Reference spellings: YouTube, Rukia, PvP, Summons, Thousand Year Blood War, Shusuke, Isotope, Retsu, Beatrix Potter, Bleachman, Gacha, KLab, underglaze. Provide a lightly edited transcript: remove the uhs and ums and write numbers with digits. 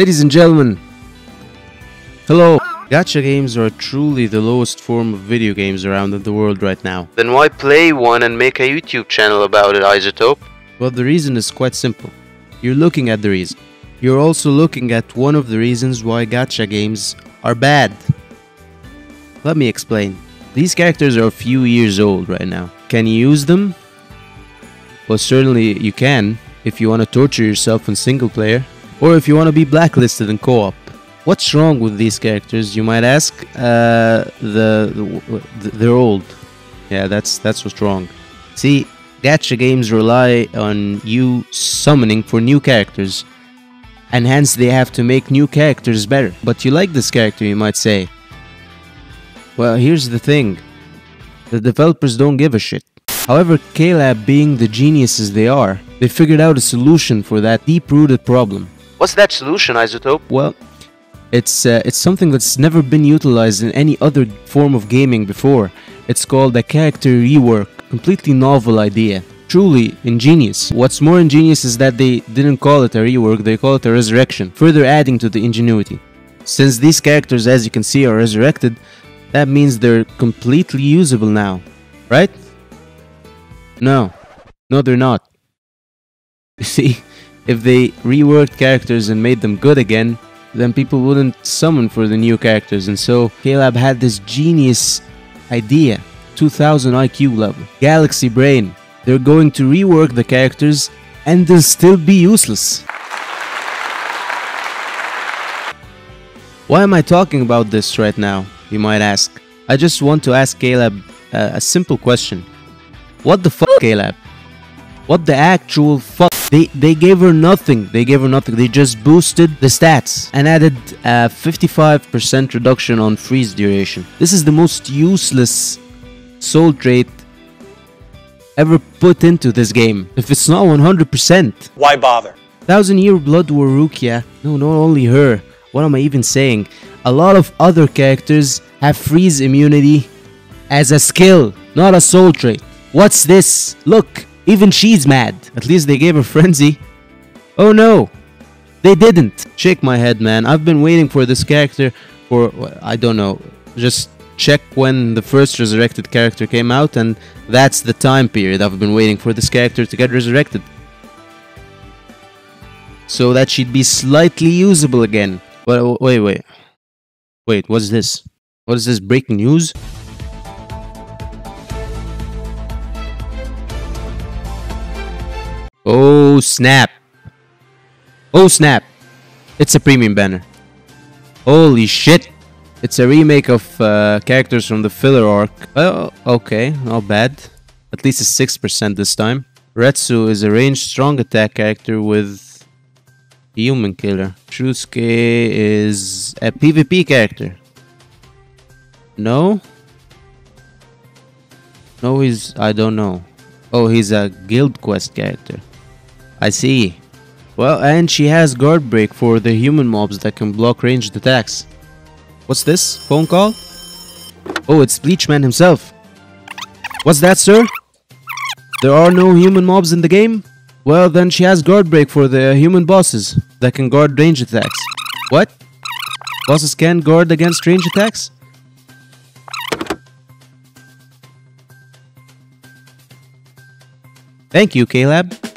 Ladies and gentlemen, hello! Gacha games are truly the lowest form of video games around in the world right now. Then why play one and make a YouTube channel about it, Isotope? Well, the reason is quite simple. You're looking at the reason. You're also looking at one of the reasons why gacha games are bad. Let me explain. These characters are a few years old right now. Can you use them? Well, certainly you can, if you want to torture yourself in single player, or if you want to be blacklisted in co-op. What's wrong with these characters, you might ask? They're old. Yeah, that's what's wrong. See, gacha games rely on you summoning for new characters, and hence they have to make new characters better. But you like this character, you might say. Well, here's the thing. The developers don't give a shit. However, KLab, being the geniuses they are, they figured out a solution for that deep-rooted problem. What's that solution, Isotope? Well, it's something that's never been utilized in any other form of gaming before. It's called a character rework. Completely novel idea. Truly ingenious. What's more ingenious is that they didn't call it a rework, they call it a resurrection, further adding to the ingenuity. Since these characters, as you can see, are resurrected, that means they're completely usable now, right? No, they're not. You see, if they reworked characters and made them good again, then people wouldn't summon for the new characters, and so KLab had this genius idea, 2000 IQ level, galaxy brain. They're going to rework the characters and they'll still be useless. Why am I talking about this right now, you might ask? I just want to ask KLab a simple question. What the fuck, KLab? What the actual fuck? They gave her nothing. They just boosted the stats and added a 55% reduction on freeze duration. This is the most useless soul trait ever put into this game. If it's not 100%, why bother? Thousand Year Blood War Rukia. No, not only her. What am I even saying? A lot of other characters have freeze immunity as a skill, not a soul trait. What's this? Look, even she's mad. At least they gave her frenzy. Oh no, they didn't. Shake my head, man. I've been waiting for this character for, I don't know, just check when the first resurrected character came out, and that's the time period I've been waiting for this character to get resurrected, so that she'd be slightly usable again. But wait, what's this? What is this, breaking news? Oh snap! Oh snap! It's a premium banner. Holy shit! It's a remake of characters from the filler arc. Oh, okay, not bad. At least it's 6% this time. Retsu is a ranged strong attack character with human killer. Shusuke is a PvP character. No, he's... I don't know. Oh, he's a guild quest character. I see. Well, and she has guard break for the human mobs that can block ranged attacks. What's this? Phone call? Oh, it's Bleachman himself. What's that, sir? There are no human mobs in the game? Well, then she has guard break for the human bosses that can guard range attacks. What? Bosses can guard against range attacks? Thank you, KLab.